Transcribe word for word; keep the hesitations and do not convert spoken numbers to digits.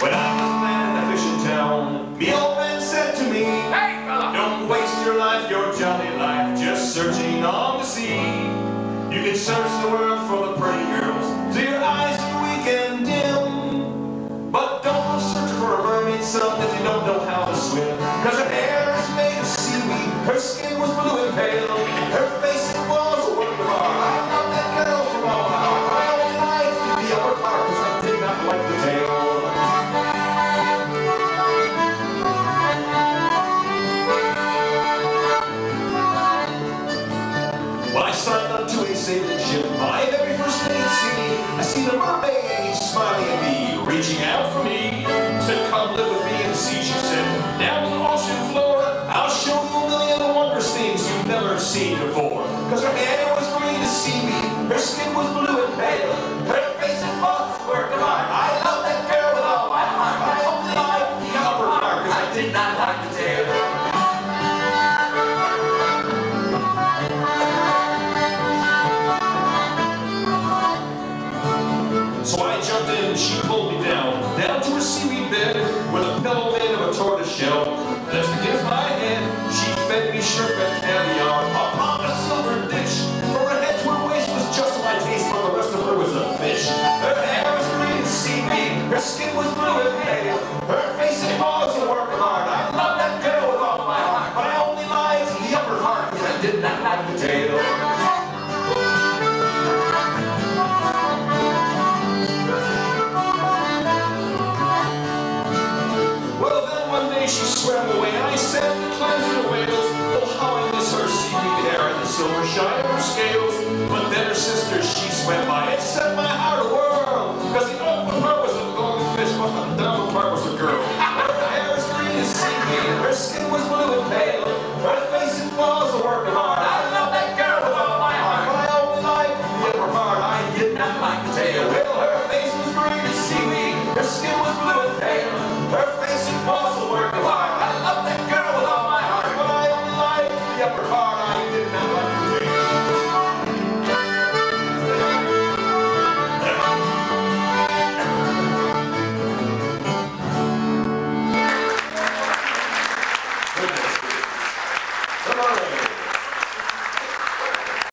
When I was a man in a fishing town, the old man said to me, "Hey, fella, don't waste your life, your jolly life, just searching on the sea. You can search the world for the pretty girls till your eyes are weak and dim, but don't search for a mermaid sub that you don't know how to swim, because her hair is made of seaweed, her skin was blue and pale, her face and walls were work of art. I love that girl from all my heart. I only liked the upper part because I did not like the tail." I signed up to a sailing ship. My very first day at sea, I see the mermaid smiling at me, reaching out for me. Said, "Come live with me and see," she said. "Down on the ocean floor, I'll show you a million and wondrous things you've never seen before." Cause her hair was green as seaweed, her skin was blue and pale, her face and bones were divine. I love that girl with all my heart. I only liked the upper part, cause I did not like the tail. So I jumped in and she pulled me down, down to her seaweed bed with a pillow made of a tortoise shell. Just against my head, she fed me sherbet caviar upon a silver dish. From her head to her waist was just my taste, but the rest of her was a fish. Her hair was green as seaweed, her skin was blue and pale, her face and paws were work hard. I loved that girl with all my heart, but I only lied to the upper heart because I did not like the tail. She swam away, and I said the clams and the whales, oh how I miss her seaweed hair and the silver shine of her scales. But then her sister, she swam by, it set my heart awhirl, because the upper part was a golden fish, but the downward part was a girl. Her hair was green as seaweed, her skin was blue and pale.